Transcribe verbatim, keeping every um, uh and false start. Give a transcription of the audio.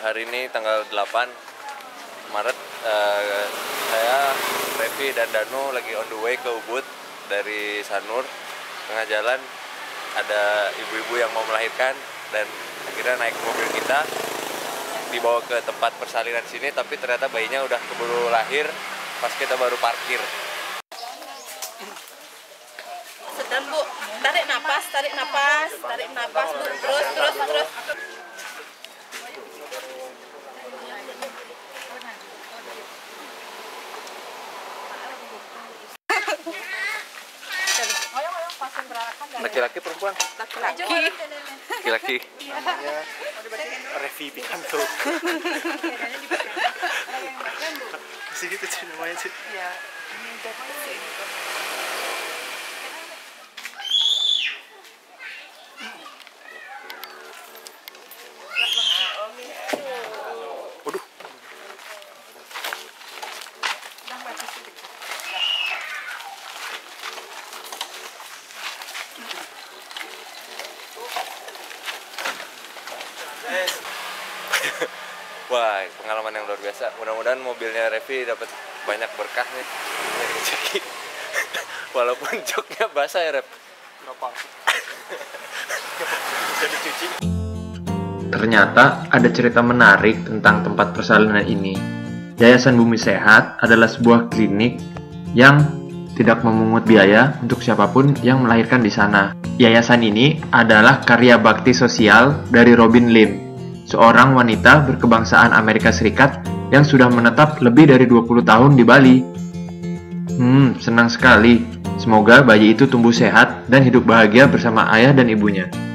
hari ini tanggal delapan Maret, uh, saya, Revi dan Danu lagi on the way ke Ubud dari Sanur. Tengah jalan ada ibu-ibu yang mau melahirkan dan akhirnya naik mobil kita, dibawa ke tempat persalinan sini, tapi ternyata bayinya udah keburu lahir pas kita baru parkir. Sedang, Bu, tarik napas, tarik napas, tarik napas, Bu. Terus, terus, terus. Laki-laki, perempuan? Laki-laki. Laki-laki. Namanya Revi Pikanto. Masih gitu sih namanya sih. Ya. Waduh. Wah, pengalaman yang luar biasa. Mudah-mudahan mobilnya Revi dapat banyak berkah nih. Walaupun joknya basah ya, Rev. Ternyata ada cerita menarik tentang tempat persalinan ini. Yayasan Bumi Sehat adalah sebuah klinik yang tidak memungut biaya untuk siapapun yang melahirkan di sana. Yayasan ini adalah karya bakti sosial dari Robin Lim, seorang wanita berkebangsaan Amerika Serikat yang sudah menetap lebih dari dua puluh tahun di Bali. Hmm, senang sekali. Semoga bayi itu tumbuh sehat dan hidup bahagia bersama ayah dan ibunya.